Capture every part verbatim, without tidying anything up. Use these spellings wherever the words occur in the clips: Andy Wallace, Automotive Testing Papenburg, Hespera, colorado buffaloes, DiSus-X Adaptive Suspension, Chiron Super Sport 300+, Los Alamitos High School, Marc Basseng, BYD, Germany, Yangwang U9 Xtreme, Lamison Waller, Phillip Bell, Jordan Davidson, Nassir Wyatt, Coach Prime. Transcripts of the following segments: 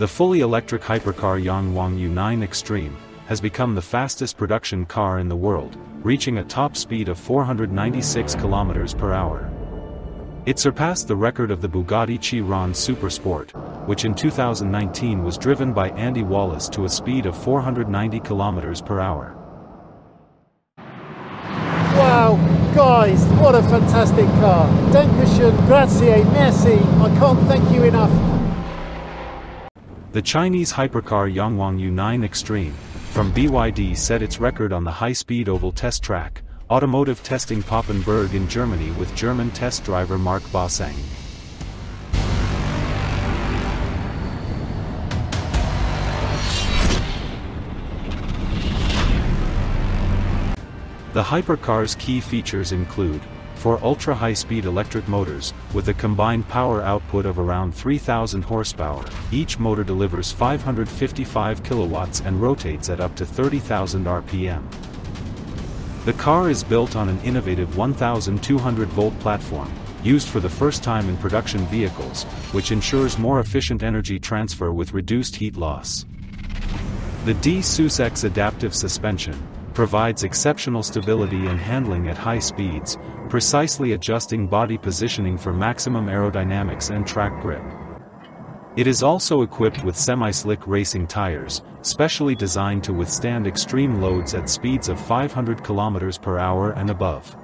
The fully electric hypercar Yangwang U nine Xtreme has become the fastest production car in the world, reaching a top speed of four hundred ninety-six kilometers per hour. It surpassed the record of the Bugatti Chiron Super Sport, which in two thousand nineteen was driven by Andy Wallace to a speed of four hundred ninety kilometers per hour. Wow, guys, what a fantastic car. Dankeschön, grazie, merci, I can't thank you enough. The Chinese hypercar Yangwang U nine Xtreme from B Y D set its record on the high-speed oval test track, Automotive Testing Papenburg in Germany with German test driver Marc Basseng. The hypercar's key features include four ultra-high-speed electric motors, with a combined power output of around three thousand horsepower. Each motor delivers five hundred fifty-five kilowatts and rotates at up to thirty thousand R P M. The car is built on an innovative one thousand two hundred volt platform, used for the first time in production vehicles, which ensures more efficient energy transfer with reduced heat loss. The DiSus-X Adaptive Suspension provides exceptional stability and handling at high speeds, precisely adjusting body positioning for maximum aerodynamics and track grip. It is also equipped with semi-slick racing tires, specially designed to withstand extreme loads at speeds of five hundred kilometers per hour and above.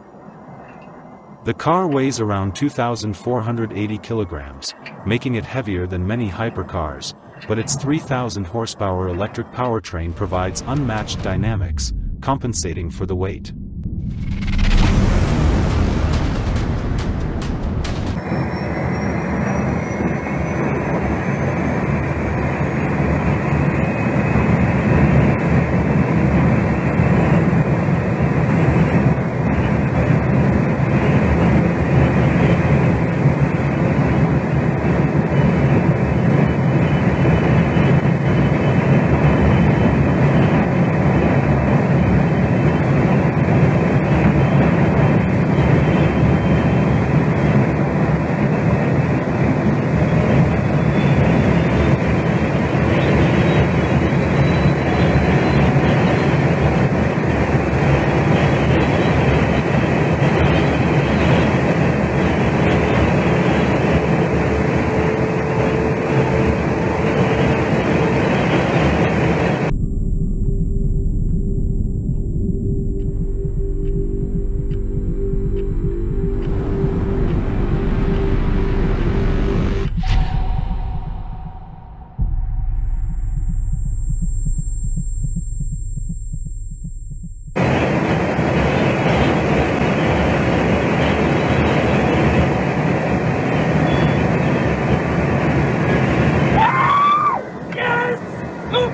The car weighs around two thousand four hundred eighty kilograms, making it heavier than many hypercars, but its three thousand horsepower electric powertrain provides unmatched dynamics, compensating for the weight.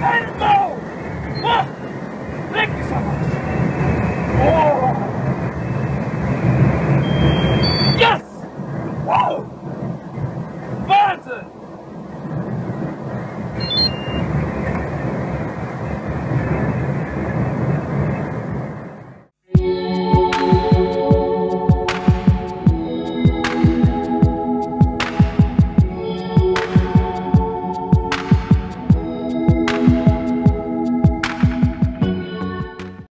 Let's go! What?